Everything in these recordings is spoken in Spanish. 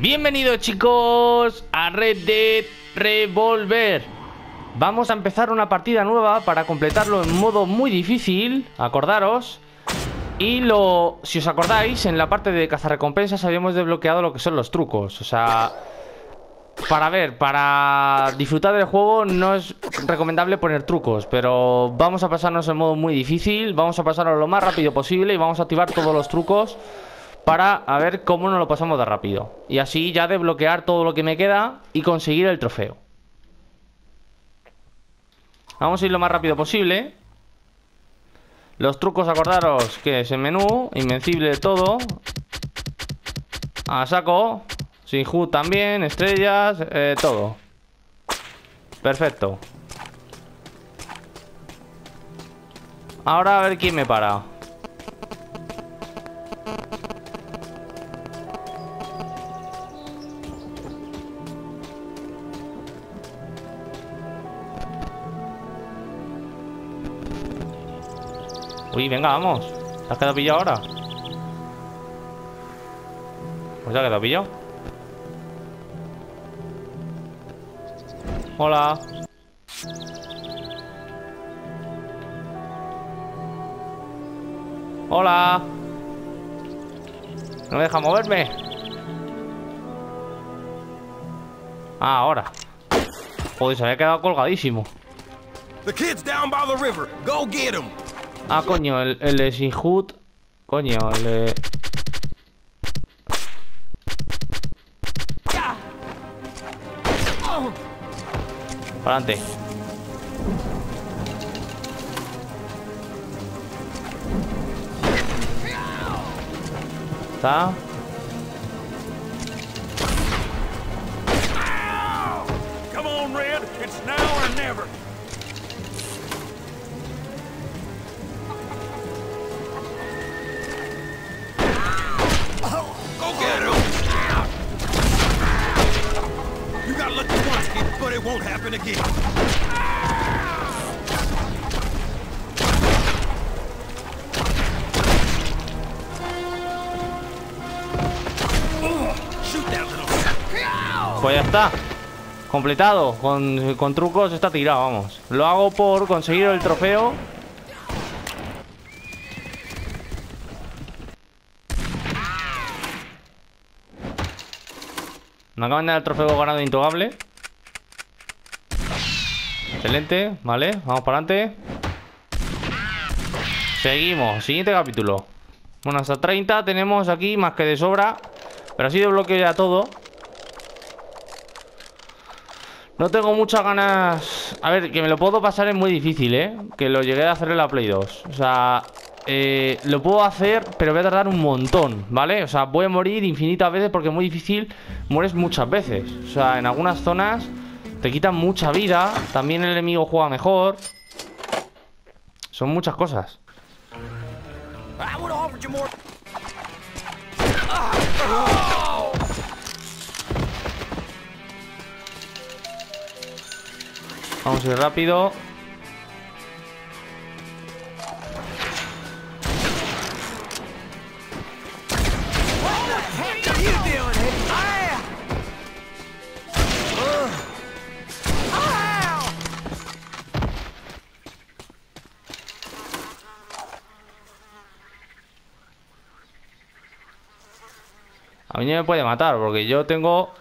Bienvenidos chicos a Red Dead Revolver. Vamos a empezar una partida nueva para completarlo en modo muy difícil, acordaros. Y si os acordáis, en la parte de cazarrecompensas habíamos desbloqueado lo que son los trucos. O sea, para disfrutar del juego no es recomendable poner trucos, pero vamos a pasarnos en modo muy difícil, vamos a pasarnos lo más rápido posible y vamos a activar todos los trucos para a ver cómo nos lo pasamos de rápido. Y así ya desbloquear todo lo que me queda y conseguir el trofeo. Vamos a ir lo más rápido posible. Los trucos, acordaros que es el menú, invencible todo. A saco. Sin HUD también, estrellas, todo. Perfecto. Ahora a ver quién me para. Uy, venga, vamos. ¿Te has quedado pillado ahora? Pues te has quedado pillado. Hola. Hola. No me deja moverme. Ah, ahora. Joder, se había quedado colgadísimo. The kids down by the river. Go get them. Ah, coño, el sin HUD. Coño, el... Para adelante. Está. Come on, Red. It's now or never. Go get him. You gotta look at once, kid, but it won't happen again. Pues ya está. Completado. Con trucos está tirado, vamos. Lo hago por conseguir el trofeo. Me acaban de dar el trofeo ganado intocable. Excelente, vale, vamos para adelante. Seguimos, siguiente capítulo. Bueno, hasta 30 tenemos aquí más que de sobra. Pero así desbloqueo ya todo. No tengo muchas ganas... A ver, que me lo puedo pasar es muy difícil, ¿eh? Que lo llegué a hacer en la Play 2. O sea... lo puedo hacer, pero voy a tardar un montón, ¿vale? O sea, voy a morir infinitas veces porque es muy difícil. Mueres muchas veces. O sea, en algunas zonas te quitan mucha vida. También el enemigo juega mejor. Son muchas cosas. Vamos a ir rápido. A mí me puede matar porque yo tengo...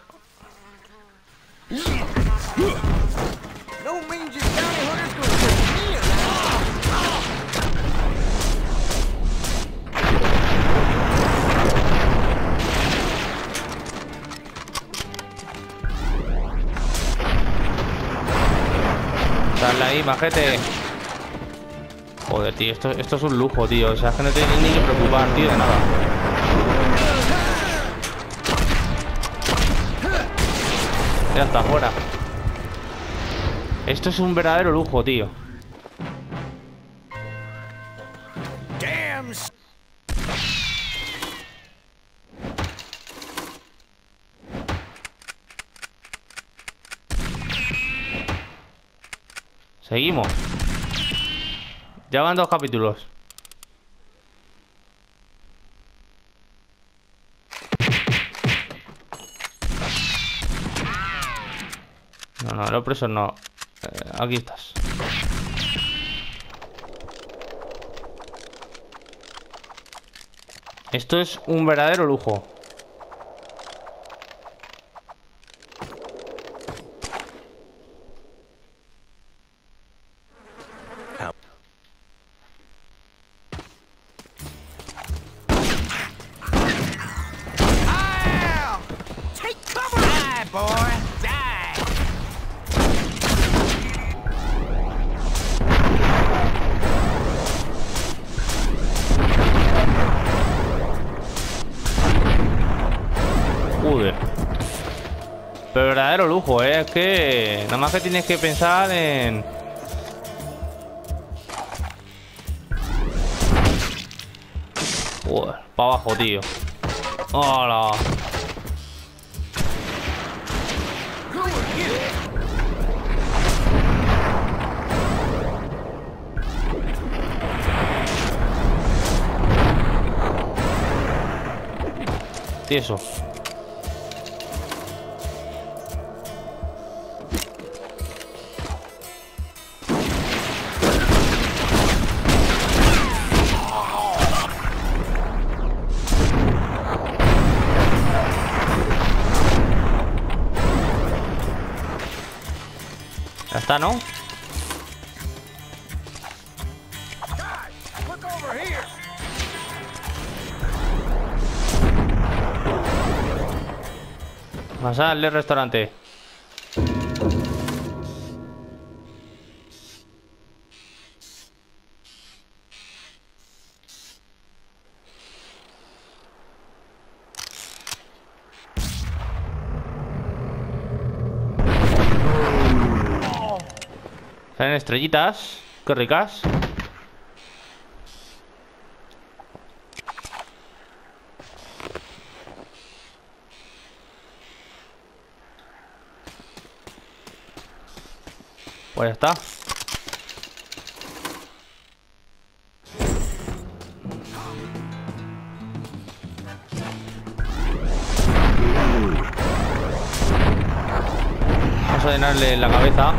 Dale ahí, majete. Joder, tío, esto es un lujo, tío. O sea, es que no tiene ni que preocupar, tío, de nada. Ya está fuera. Esto es un verdadero lujo, tío. Seguimos. Ya van 2 capítulos. No, los presos no. Aquí estás. Esto es un verdadero lujo. Pero verdadero lujo, ¿eh? Es que nada más que tienes que pensar en... Joder, para abajo, tío. ¡Hola! Tieso. Está, ¿no? Más al del restaurante. Salen estrellitas, qué ricas. Pues ya está. Vamos a llenarle la cabeza.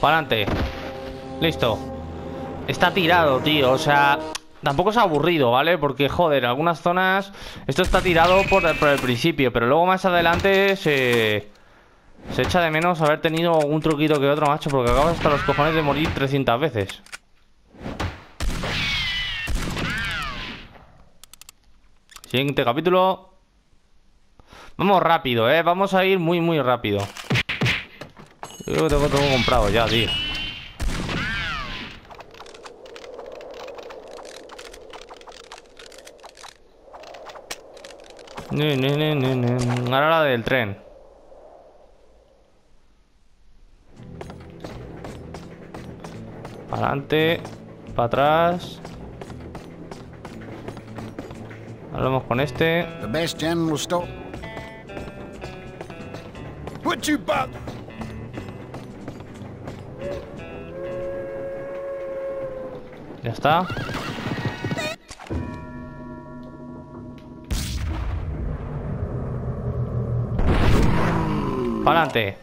Para adelante. Listo. Está tirado, tío. O sea, tampoco es aburrido, ¿vale? Porque, joder, algunas zonas... Esto está tirado por el principio. Pero luego más adelante se echa de menos haber tenido un truquito que otro, macho. Porque acabas hasta los cojones de morir 300 veces. Siguiente capítulo. Vamos rápido, ¿eh? Vamos a ir muy, muy rápido. Creo que tengo todo comprado ya, tío. Ahora la del tren. Para adelante, para atrás. Hablamos con este. The best general store. What you bought? Ya está. Para adelante.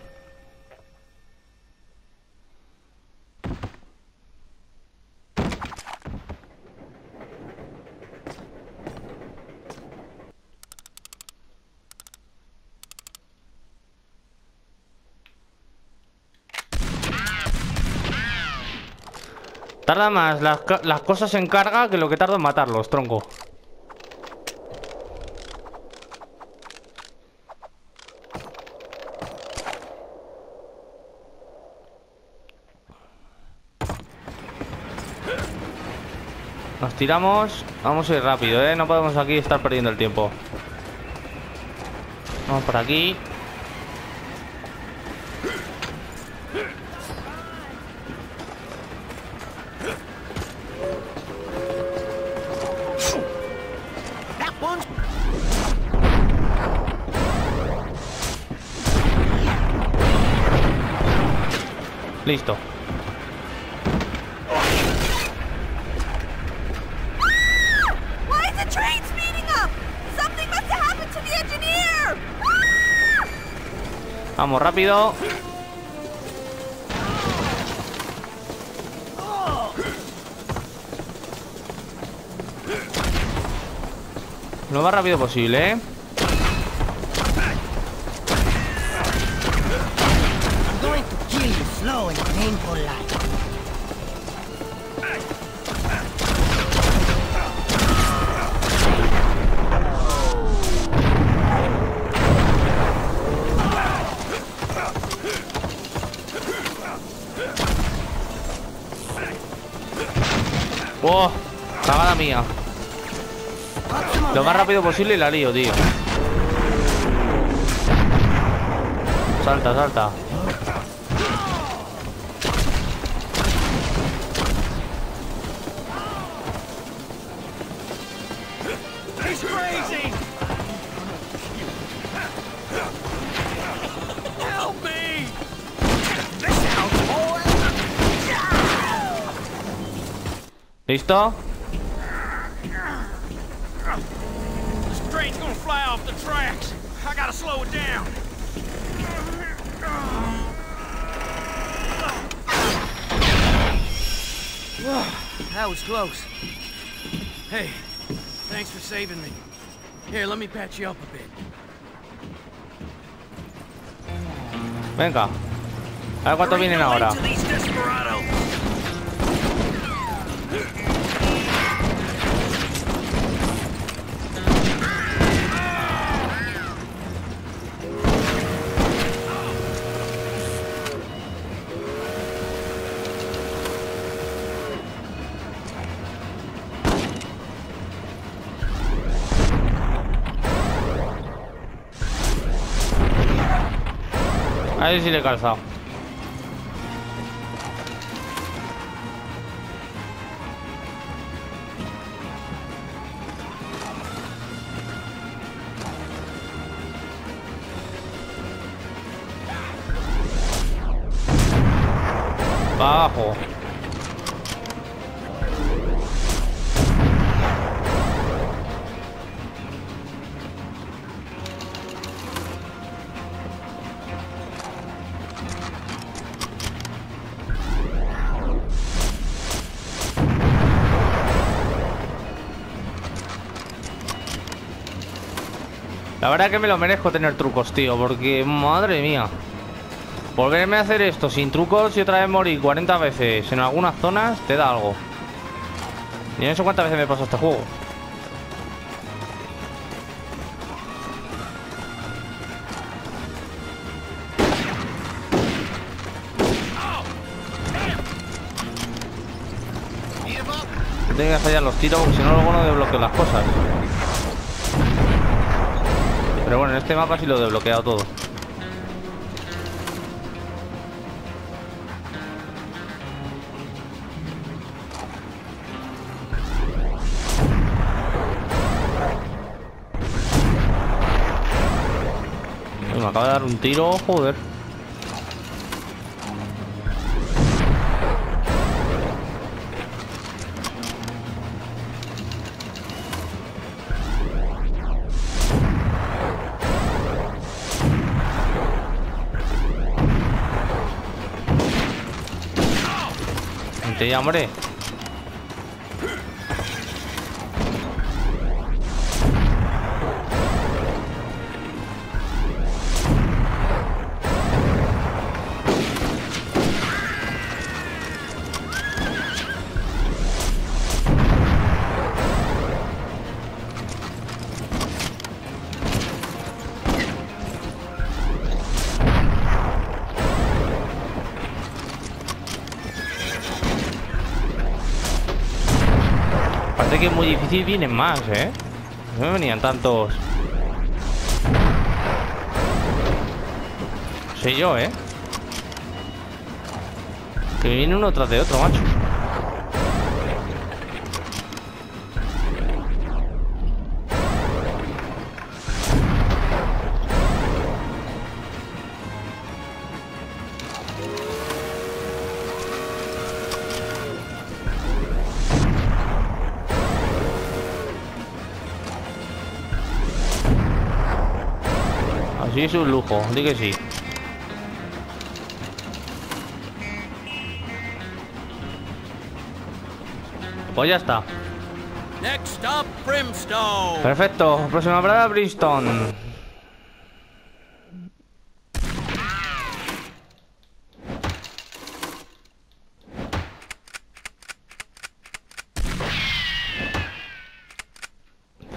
Tarda más las cosas en carga que lo que tarda en matarlos, tronco. Nos tiramos. Vamos a ir rápido, ¿eh? No podemos aquí estar perdiendo el tiempo. Vamos por aquí. Listo. Vamos, rápido. Lo más rápido posible, ¿eh? Oh, cagada mía. Lo más rápido posible y la lío, tío. Salta, salta. ¿Listo? That was close. Hey, thanks for saving me. Here, let me patch you up a bit. Venga. A ver cuánto vienen ahora. A ver si le he calzado. Para abajo. La verdad que me lo merezco tener trucos, tío, porque madre mía, volverme a hacer esto sin trucos y otra vez morir 40 veces en algunas zonas te da algo. Y no sé cuántas veces me pasó este juego. Tengo que fallar los tiros porque si no luego no desbloqueo las cosas. Pero bueno, en este mapa sí lo he desbloqueado todo. Me acaba de dar un tiro, joder. Te llamaré. Parece que es muy difícil, vienen más, ¿eh? No me venían tantos. Soy yo, ¿eh? Que viene uno tras de otro, macho. sí es un lujo, di que sí. Pues ya está. Next up, Brimstone. Perfecto, próxima parada, Brimstone.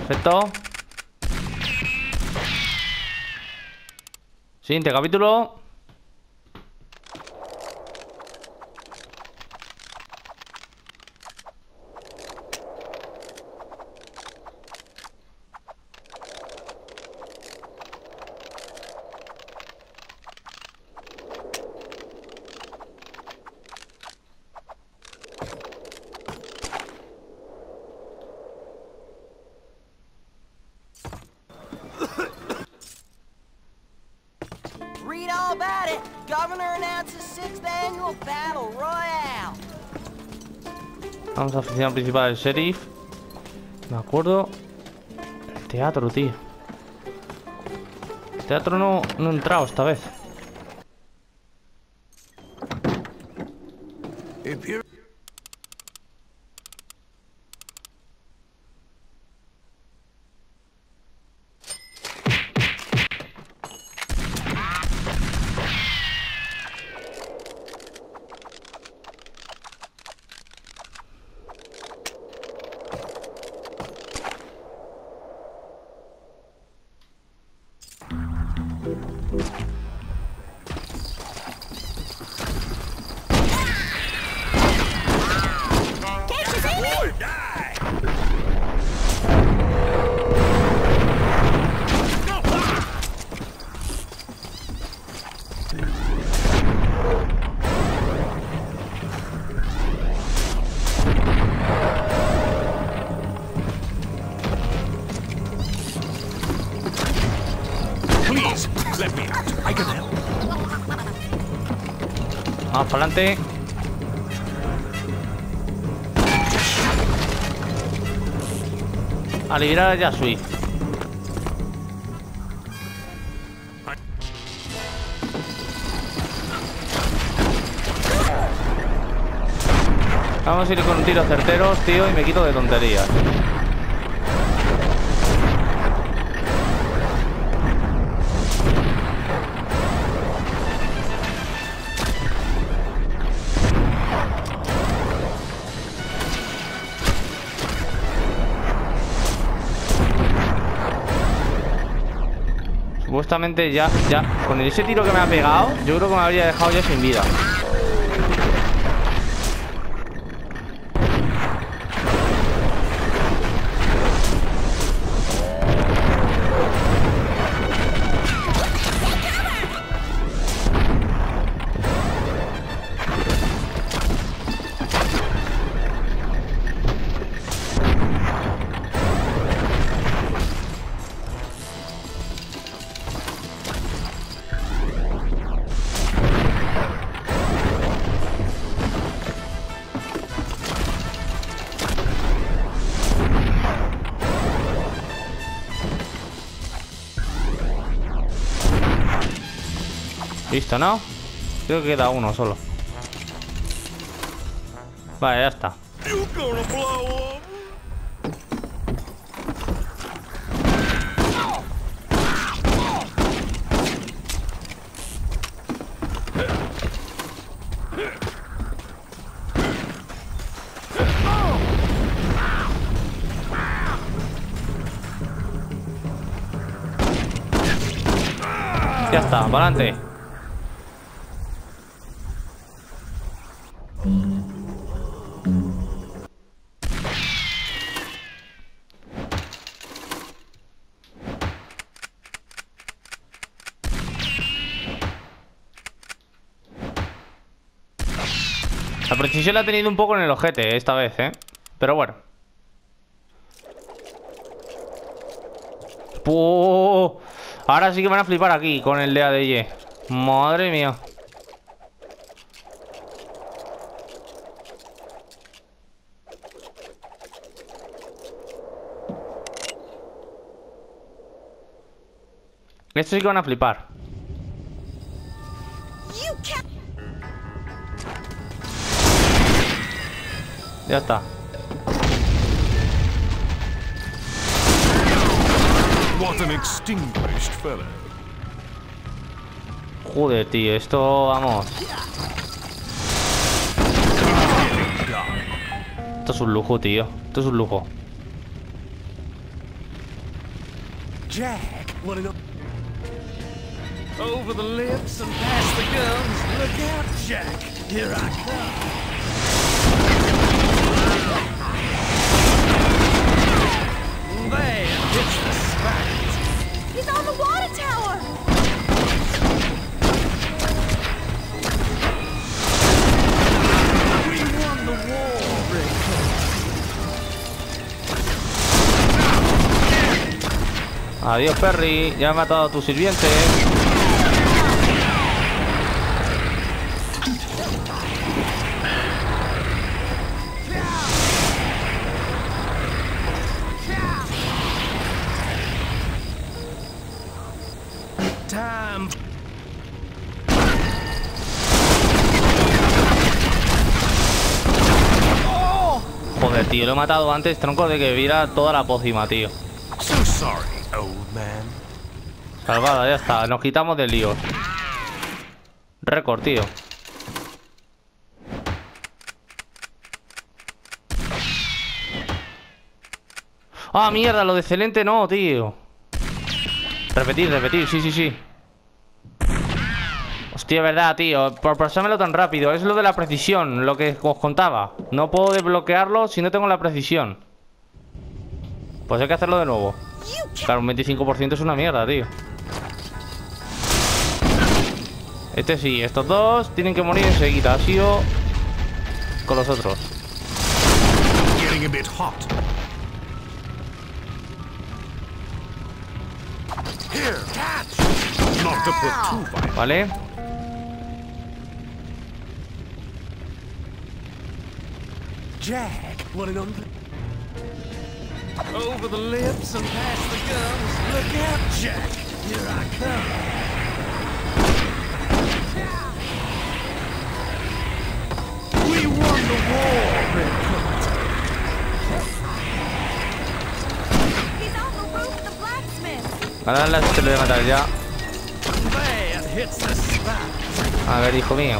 Perfecto. Siguiente capítulo. Vamos a la oficina principal del sheriff. Me acuerdo. El teatro, tío. El teatro no he entrado esta vez. Vamos para adelante. A liberar a Yasui. Vamos a ir con tiros certeros, tío, y me quito de tonterías. Justamente ya. Con ese tiro que me ha pegado, yo creo que me habría dejado ya sin vida. Listo, ¿no? Creo que queda uno solo. Vale, ya está. Ya está, para adelante. La precisión la ha tenido un poco en el ojete esta vez, ¿eh? Pero bueno. ¡Puuuh! Ahora sí que van a flipar aquí con el de ADY. Madre mía. Esto sí que van a flipar. Ya está. Joder, tío, esto, vamos. Esto es un lujo, tío. Esto es un lujo. Adiós, Perry, ya ha matado a tu sirviente. Joder, tío, lo he matado antes, tronco, de que viera toda la pócima, tío. Salvada, ya está, nos quitamos del lío. Récord, tío. Ah, mierda, lo de excelente no, tío. Repetir, sí. Hostia, verdad, tío, por pasármelo tan rápido. Es lo de la precisión, lo que os contaba. No puedo desbloquearlo si no tengo la precisión. Pues hay que hacerlo de nuevo. Claro, un 25% es una mierda, tío. Este sí, estos dos tienen que morir enseguida. Ha sido con los otros. Vale. Over the lips and past the gums. Look out, Jack! Here I come. We won the war, Red Coat. He's on the roof of the blacksmith. Ahora te lo voy a matar ya. A ver, hijo mío.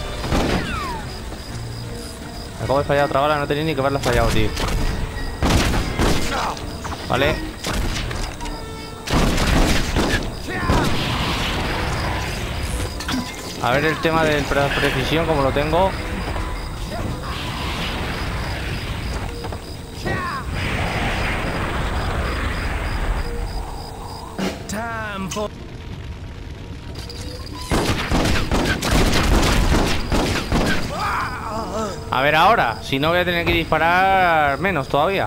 Acabo de fallar otra bala, no tenía ni que haberla fallado, tío. Vale. A ver el tema de precisión, como lo tengo. A ver ahora, si no voy a tener que disparar menos todavía.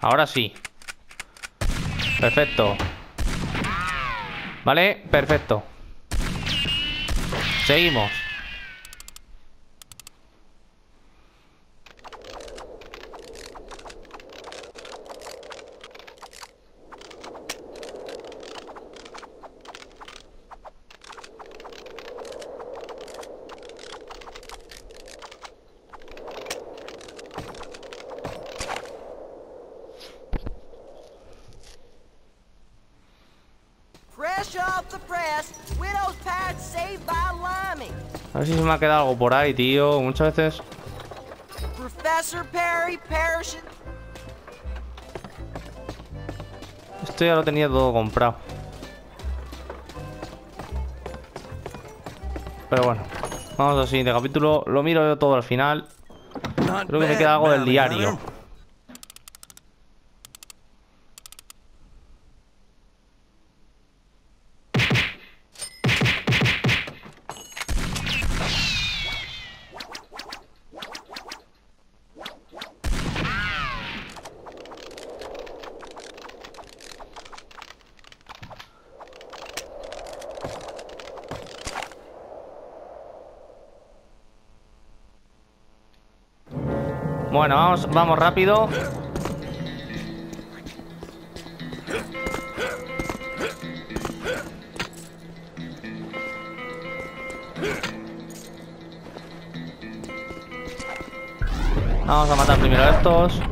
Ahora sí. Perfecto. Vale, perfecto. Seguimos. A ver si se me ha quedado algo por ahí, tío. Muchas veces. Esto ya lo tenía todo comprado. Pero bueno, vamos al siguiente capítulo. Lo miro yo todo al final. Creo que me queda algo del diario. Bueno, vamos rápido. Vamos a matar primero a estos.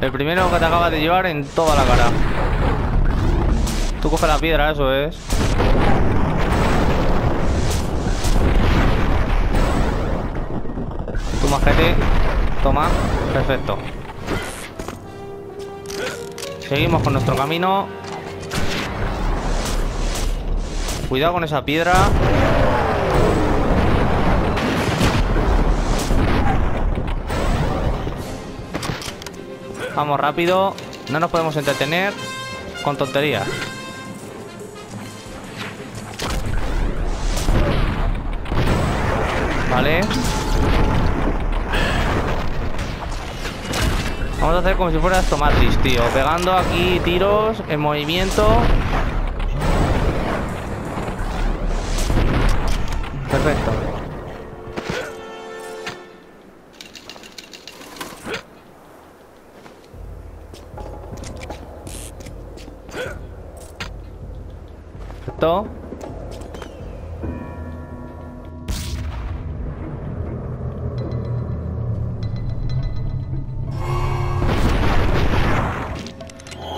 El primero que te acabas de llevar en toda la cara. Tú coges la piedra, eso es. Tu majete. Toma. Perfecto. Seguimos con nuestro camino. Cuidado con esa piedra. Vamos rápido. No nos podemos entretener con tonterías. Vale. Vamos a hacer como si fuera esto Matrix, tío. Pegando aquí tiros en movimiento. Perfecto.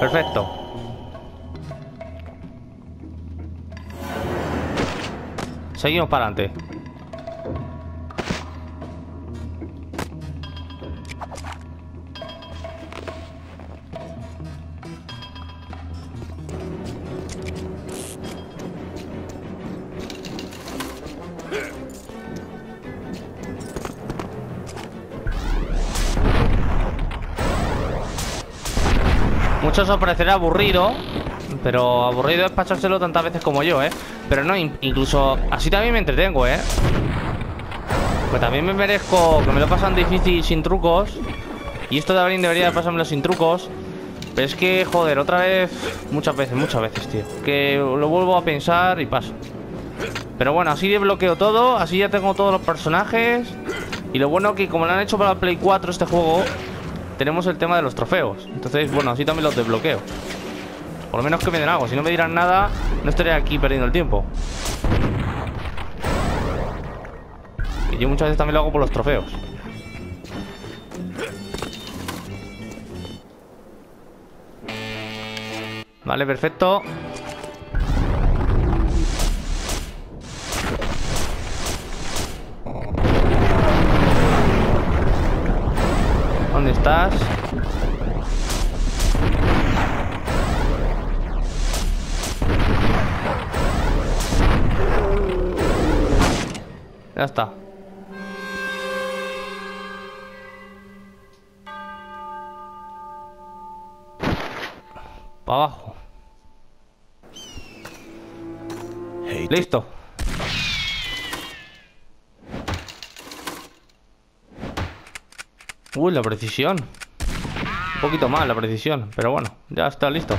Perfecto. Seguimos para adelante. Eso os parecerá aburrido, pero aburrido es pasárselo tantas veces como yo, ¿eh? Pero no, incluso así también me entretengo, ¿eh? Pues también me merezco que me lo pasan difícil sin trucos. Y esto también debería pasármelo sin trucos. Pero es que, joder, otra vez, muchas veces, tío. Que lo vuelvo a pensar y paso. Pero bueno, así desbloqueo todo, así ya tengo todos los personajes. Y lo bueno que como lo han hecho para Play 4 este juego... Tenemos el tema de los trofeos. Entonces, bueno, así también los desbloqueo. Por lo menos que me den algo. Si no me dirán nada, no estaré aquí perdiendo el tiempo. Y yo muchas veces también lo hago por los trofeos. Vale, perfecto. ¿Dónde estás? Ya está. Para abajo. Listo. Uy, la precisión. Un poquito más la precisión, pero bueno, ya está listo.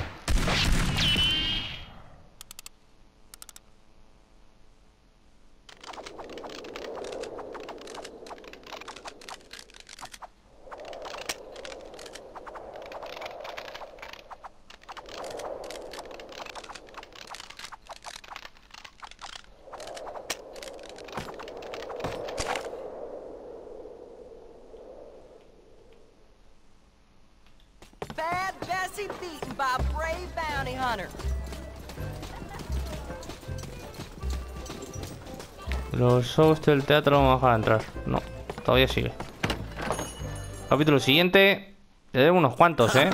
Los shows del teatro no me dejan entrar. No, todavía sigue. Capítulo siguiente. Le debo unos cuantos, ¿eh?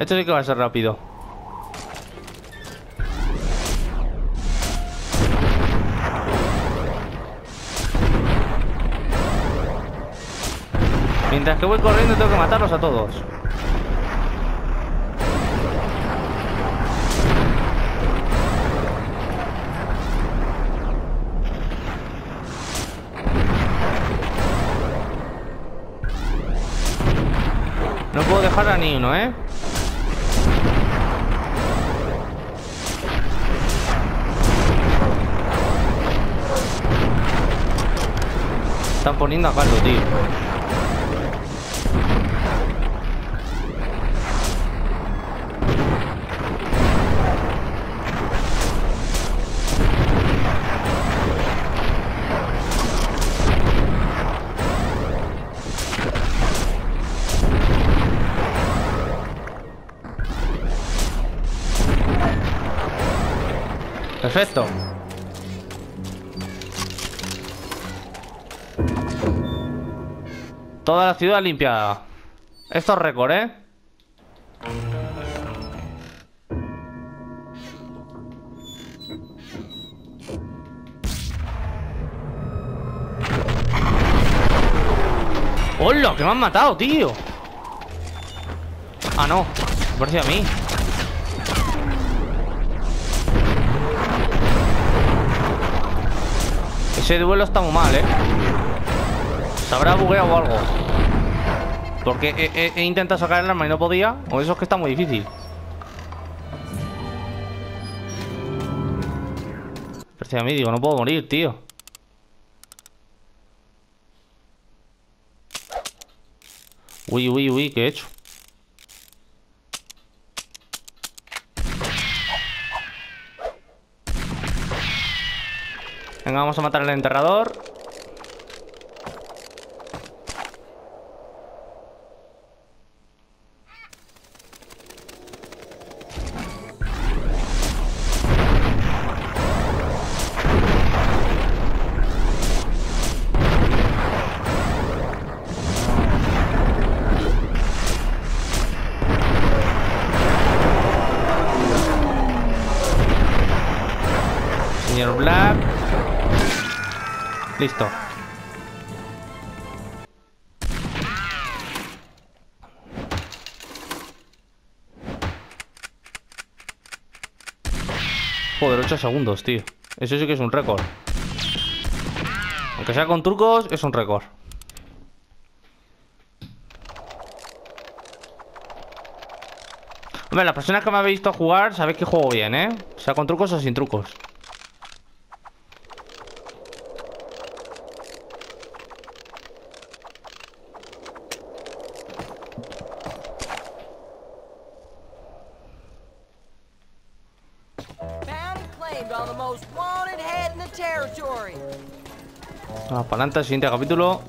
Esto sí que va a ser rápido. Mientras que voy corriendo tengo que matarlos a todos. No puedo dejar a ni uno, ¿eh? Están poniendo a caldo, tío. Perfecto. Toda la ciudad limpiada. Esto es récord, ¿eh? ¡Hola! ¡Que me han matado, tío! Ah, no. Me pareció a mí. Ese duelo está muy mal, ¿eh? Se habrá bugueado o algo. Porque he intentado sacar el arma y no podía. O eso es que está muy difícil. Pero si a mí digo, no puedo morir, tío. Uy, uy, uy, ¿qué he hecho? Venga, vamos a matar al enterrador. Señor Black. Listo. Joder, 8 segundos, tío. Eso sí que es un récord. Aunque sea con trucos, es un récord. Hombre, las personas que me habéis visto jugar sabéis que juego bien, ¿eh? O sea, con trucos o sin trucos. Vamos para adelante, el siguiente capítulo.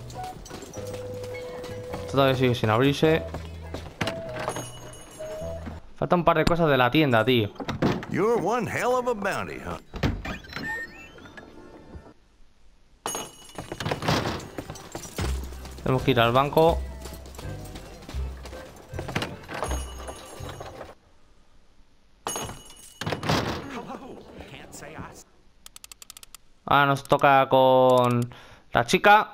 Esto todavía sigue sin abrirse. Falta un par de cosas de la tienda, tío. You're one hell of a bounty, huh? Tenemos que ir al banco. Ahora nos toca con la chica.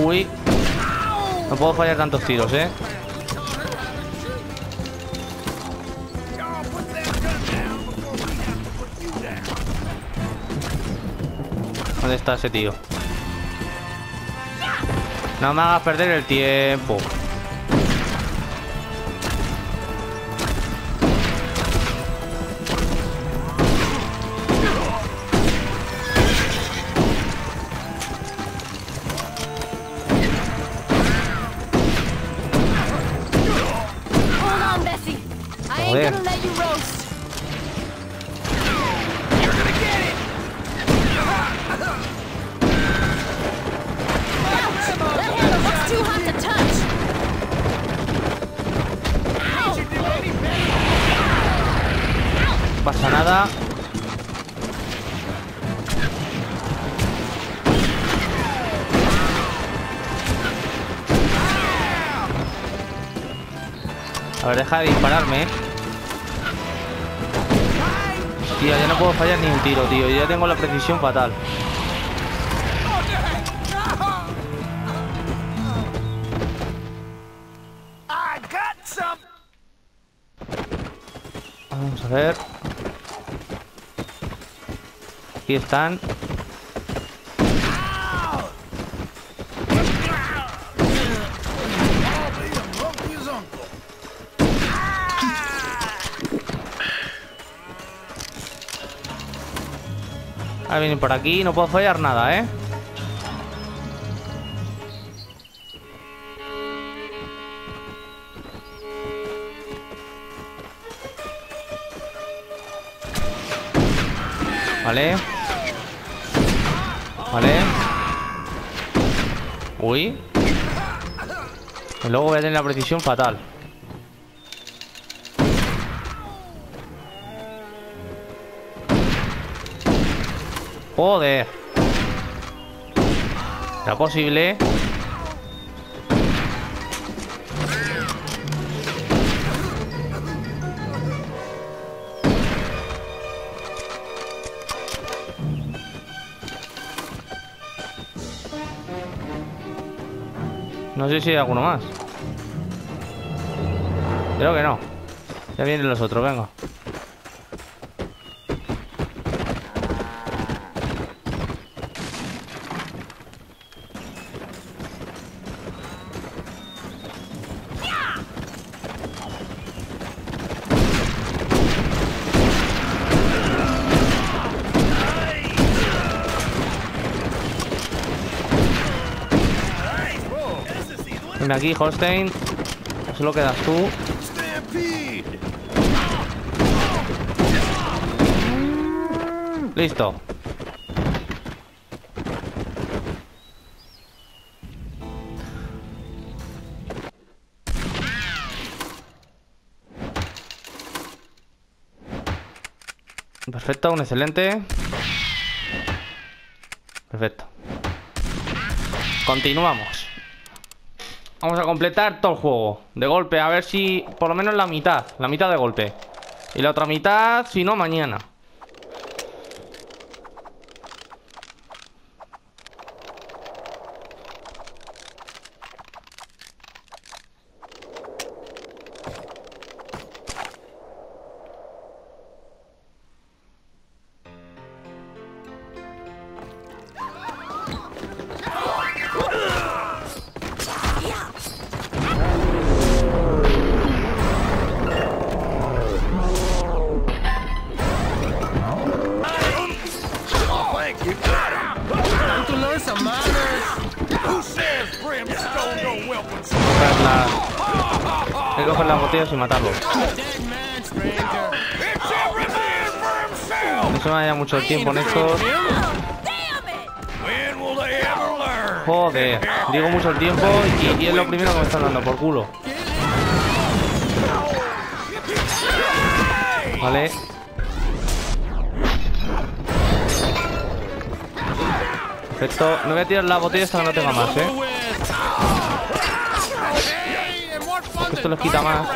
Uy, no puedo fallar tantos tiros, ¿eh? ¿Dónde está ese tío? No me hagas perder el tiempo. Pasa nada. A ver, deja de dispararme. Tío, ya no puedo fallar ni un tiro, tío. Ya tengo la precisión fatal. Vamos a ver. Aquí están. Ahora vienen por aquí. No puedo fallar nada, ¿eh? Vale. Vale. Uy. Y luego voy a tener la precisión fatal. Joder. Era posible. No sé si hay alguno más. Creo que no. Ya vienen los otros, venga. Ven aquí, Holstein. Solo quedas tú. Listo. Perfecto, un excelente. Perfecto. Continuamos. Vamos a completar todo el juego de golpe, a ver si por lo menos la mitad de golpe. Y la otra mitad, si no, mañana. Hay que coger las botellas y matarlo. No se me haya mucho tiempo en esto. Joder, digo mucho el tiempo y es lo primero que me están dando por culo. Vale. Perfecto, no voy a tirar la botella hasta que no tenga más, ¿eh? Porque esto les quita más.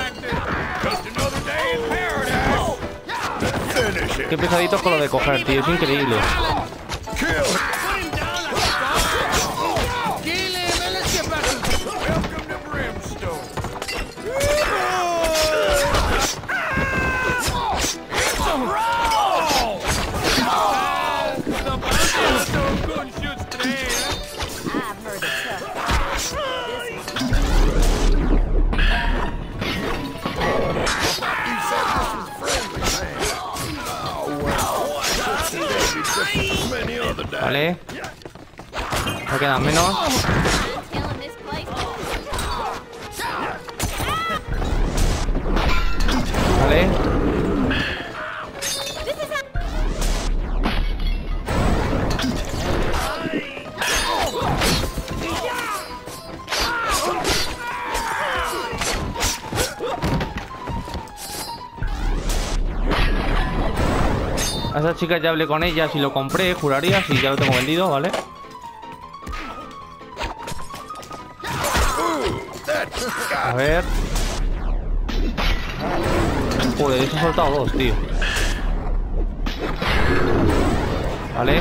Qué pesaditos con lo de coger, tío, es increíble. Vale. Me quedan menos. Vale. A esas chicas ya hablé con ellas y lo compré, juraría, si ya lo tengo vendido, ¿vale? A ver... Joder, eso he soltado dos, tío. Vale.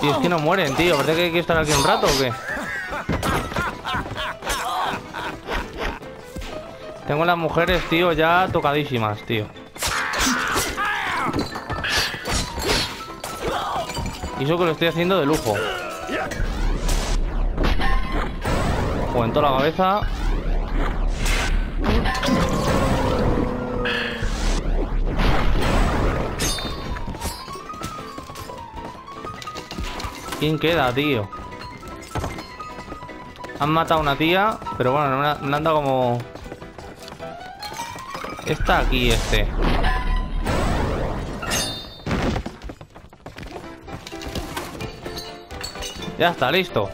Y es que no mueren, tío. ¿Verdad que hay que estar aquí un rato o qué? Tengo las mujeres, tío, ya tocadísimas, tío. Y eso que lo estoy haciendo de lujo. Juego en toda la cabeza. ¿Quién queda, tío? Han matado a una tía, pero bueno, me han dado como... Está aquí este. Ya está, listo.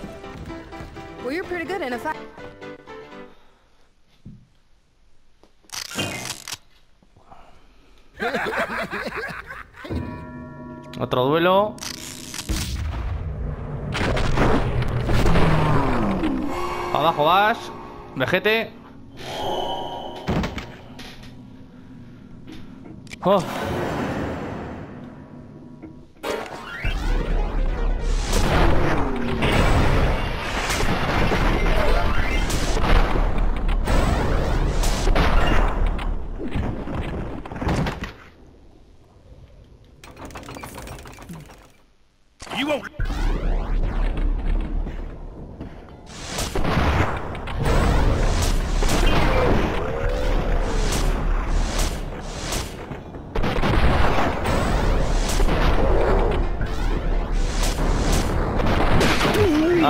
Otro duelo. Para abajo vas, vejete. Oh.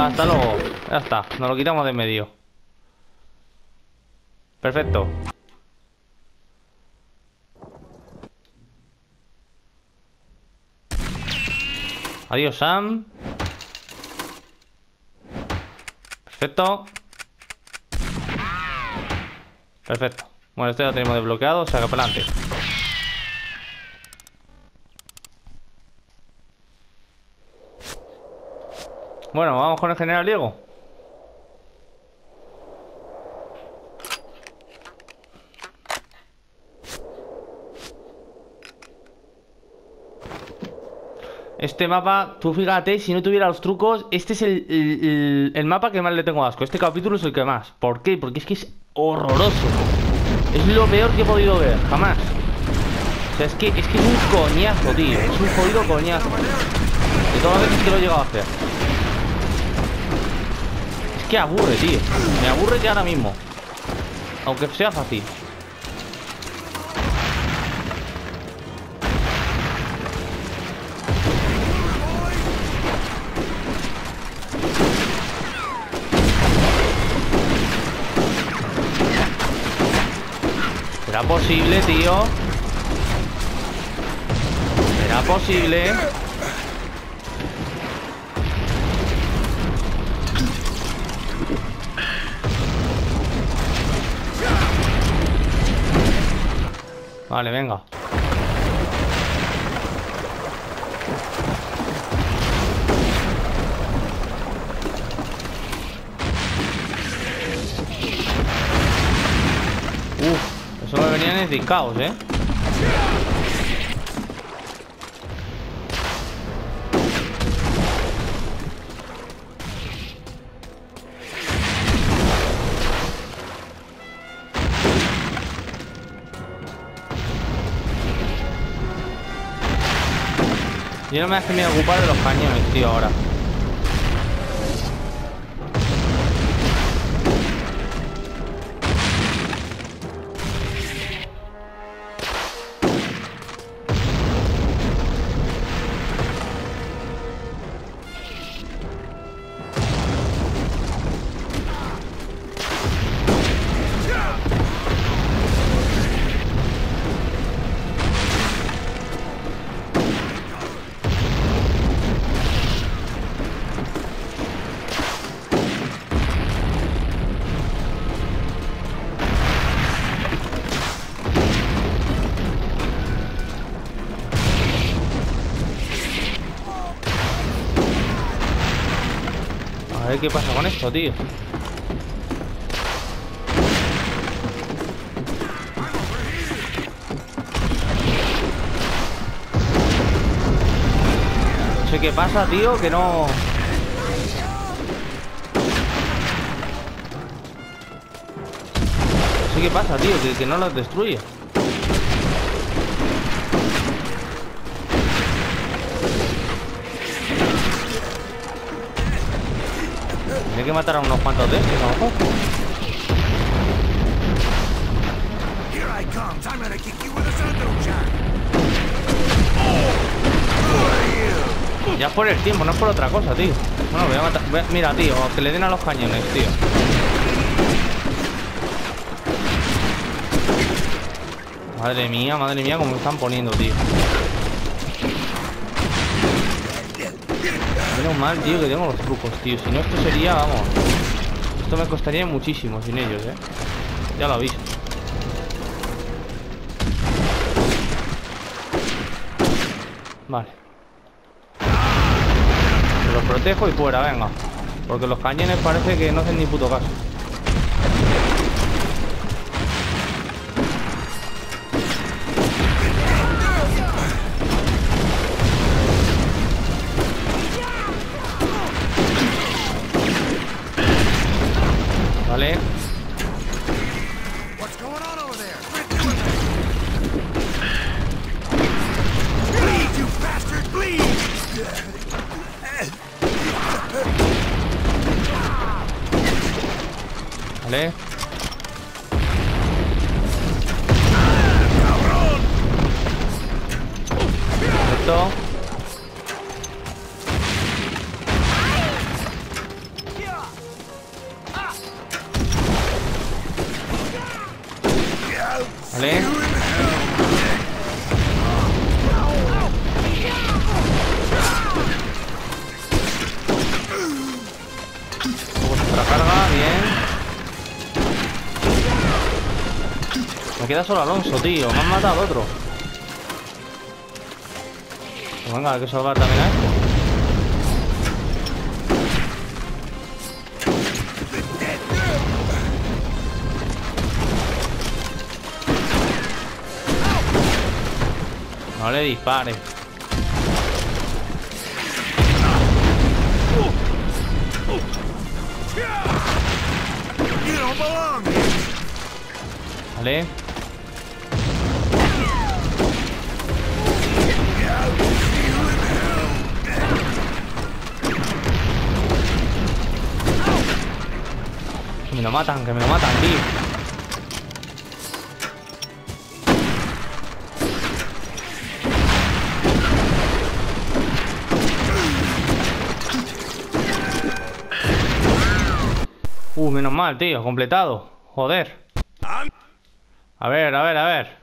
Hasta luego, ya está, nos lo quitamos de en medio. Perfecto. Adiós, Sam. Perfecto. Perfecto. Bueno, este lo tenemos desbloqueado, o sea que para adelante. Bueno, vamos con el general Diego. Este mapa, tú fíjate, si no tuviera los trucos, este es el mapa que más le tengo asco. Este capítulo es el que más. ¿Por qué? Porque es que es horroroso. Es lo peor que he podido ver, jamás. O sea, es que es un coñazo, tío. Es un jodido coñazo. De todas las veces que lo he llegado a hacer. Me aburre, tío. Me aburre ya ahora mismo. Aunque sea fácil. ¿Será posible, tío? ¿Será posible? Vale, venga. Uff, eso me venían en discaos, ¿eh? Yo no me hace ni ocupar de los cañones, tío, ahora. ver qué pasa con esto, tío. No sé qué pasa, tío, que no... No sé qué pasa, tío, que no los destruye. Hay que matar a unos cuantos de estos, a lo mejor. Ya es por el tiempo, no es por otra cosa, tío. Bueno, voy a matar. Mira, tío, que le den a los cañones, tío. Madre mía, cómo me están poniendo, tío. Menos mal, tío, que tengo los trucos, tío. Si no, esto sería, vamos. Esto me costaría muchísimo sin ellos, eh. Ya lo aviso. Vale. Los protejo y fuera, venga. Porque los cañones parece que no hacen ni puto caso. Vale. Vale. Perfecto. Vale. Otra carga, bien. Me queda solo Alonso, tío. Me han matado otro. Pues venga, hay que salvar también a esto. No le dispare. Vale. Que me lo matan, tío. Menos mal, tío, completado. Joder. A ver, a ver, a ver.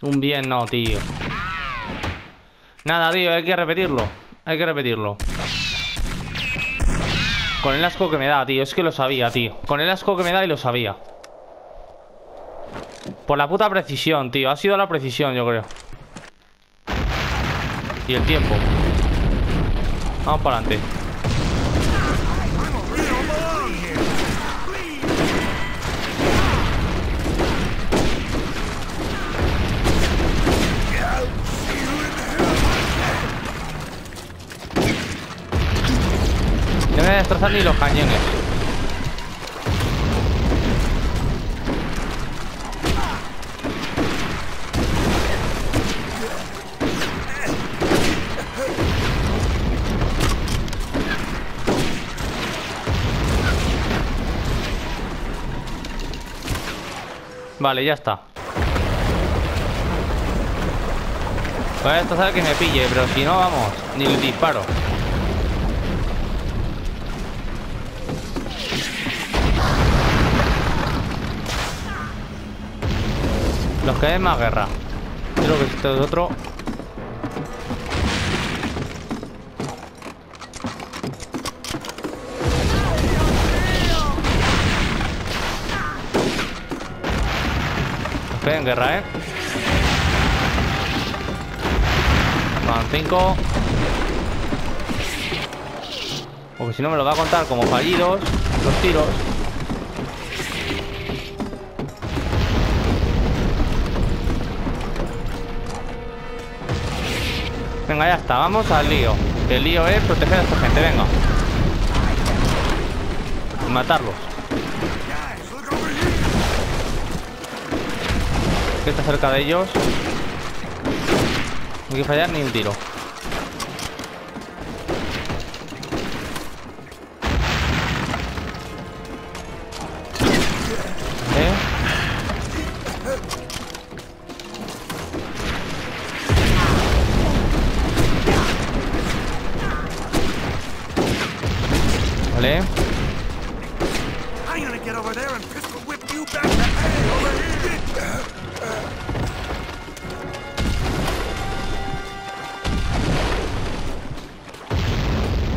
Un bien no, tío. Nada, tío, hay que repetirlo. Hay que repetirlo. Con el asco que me da, tío. Es que lo sabía, tío. Con el asco que me da y lo sabía. Por la puta precisión, tío. Ha sido la precisión, yo creo. Y el tiempo. Vamos para adelante. No me destrozan ni los cañones. Vale, ya está. Voy a destrozar que me pille, pero si no, vamos, ni le disparo. Los que den más guerra. Creo que esto es otro. Estoy en guerra, ¿eh? Van 5. Porque si no me lo va a contar como fallidos los tiros. Venga, ya está, vamos al lío. El lío es proteger a esta gente, venga. Y matarlos. Que está cerca de ellos. No hay que fallar ni un tiro. Vale.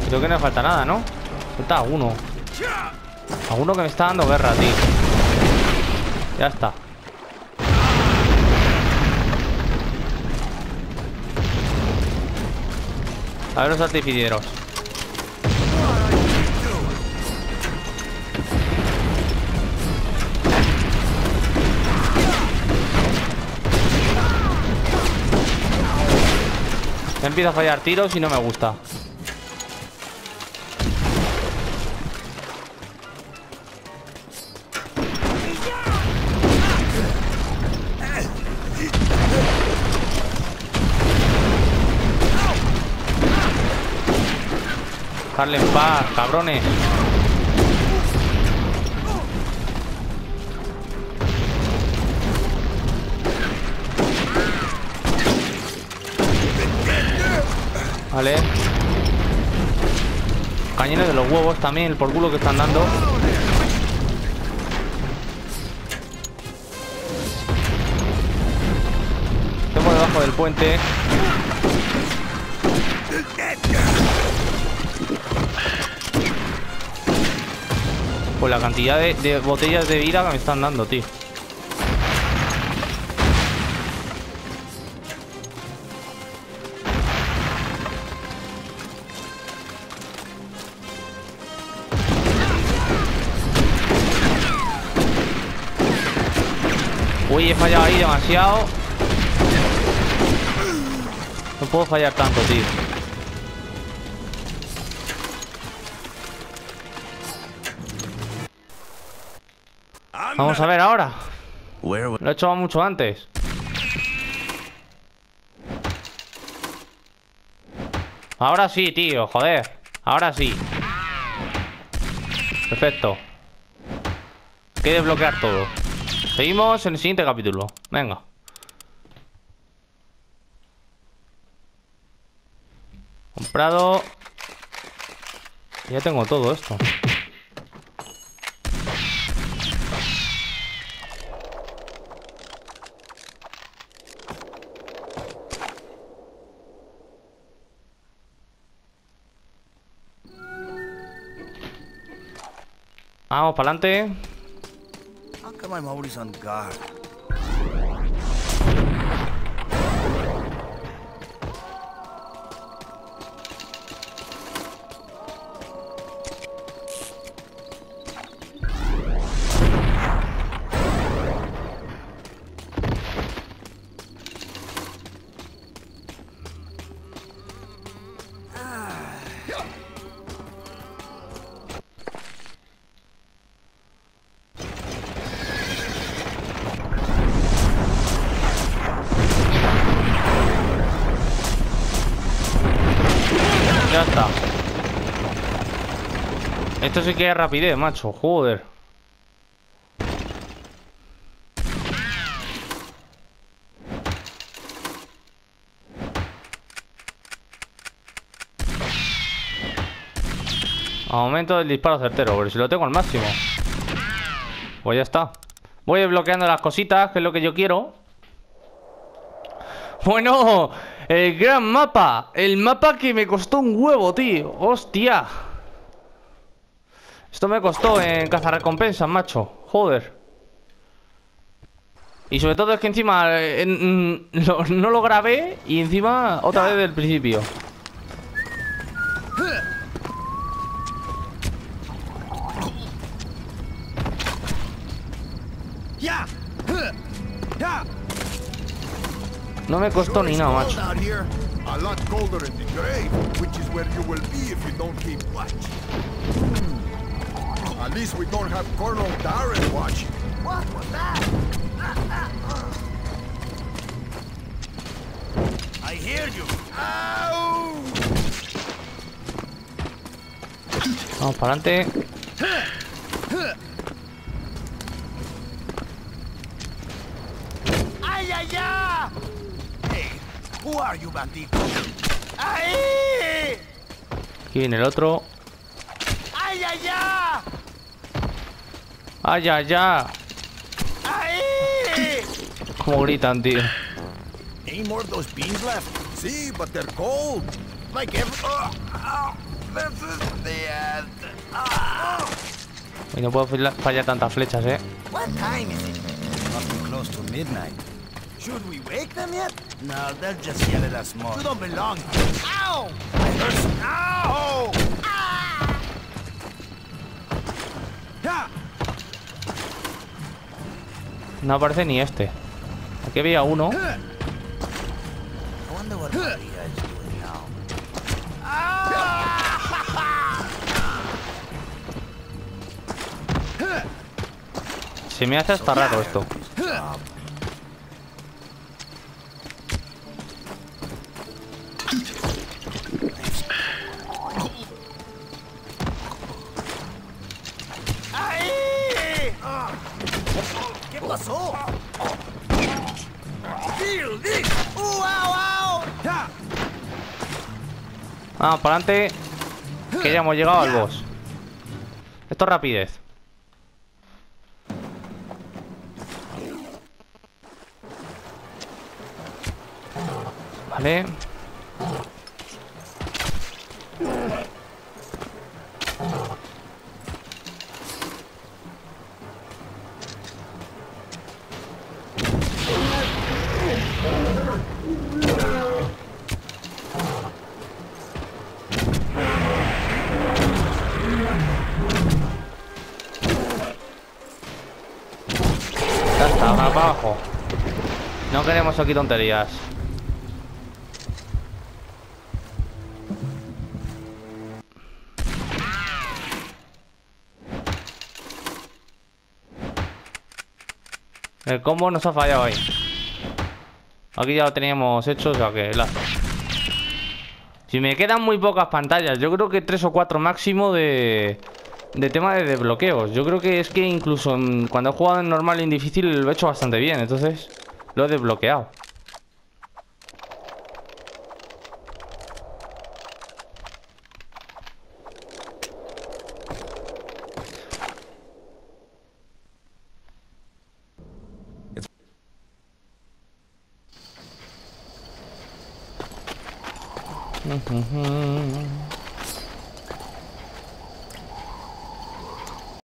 Creo que no me falta nada, ¿no? Falta alguno. Alguno que me está dando guerra, tío. Ya está. A ver los artificieros. Me empiezo a fallar tiros y no me gusta. Dejarle en paz, cabrones. Vale. Cañones de los huevos también, el por culo que están dando. Estoy por debajo del puente. Pues la cantidad de botellas de vida que me están dando, tío. Uy, he fallado ahí demasiado. No puedo fallar tanto, tío. Vamos a ver ahora. Lo he hecho mucho antes. Ahora sí, tío, joder. Ahora sí. Perfecto. Hay que desbloquear todo. Seguimos en el siguiente capítulo. Venga. Comprado. Ya tengo todo esto. Vamos para adelante. Ya está. Esto sí que es rapidez, macho. Joder. Aumento del disparo certero. Pero si lo tengo al máximo. Pues ya está. Voy desbloqueando las cositas, que es lo que yo quiero. Bueno, el gran mapa. El mapa que me costó un huevo, tío. Hostia. Esto me costó en cazarrecompensas, macho. Joder. Y sobre todo es que encima no lo grabé y encima otra vez del principio. No me costó ni nada, macho. I hear you. Vamos para adelante. Ay, ay, ay. Hey, who are you, bandito? Ay. Aquí viene el otro. Ay, ay, ay. Ay, ay, ay. Ay. Como gritan, tío. Any more of those beans left? See, but they're cold. Like every... this is the end. Y no puedo fallar tantas flechas, eh. What time is it? Nothing close to midnight. Should we wake them yet? No, they'll just yell at us more. You don't belong. Ow! I heard some... Ow! Ah! Yeah. No aparece ni este. Aquí había uno. Se me hace hasta raro esto. ¿Qué pasó? Vamos para adelante, que ya hemos llegado al boss. Esto es rapidez. Vale. Ya está, ahora para abajo. No queremos aquí tonterías. El combo nos ha fallado ahí. Aquí ya lo teníamos hecho, o sea que lazo. Si me quedan muy pocas pantallas, yo creo que 3 o 4 máximo de tema de desbloqueos. Yo creo que es que incluso cuando he jugado en normal y en difícil lo he hecho bastante bien, entonces lo he desbloqueado.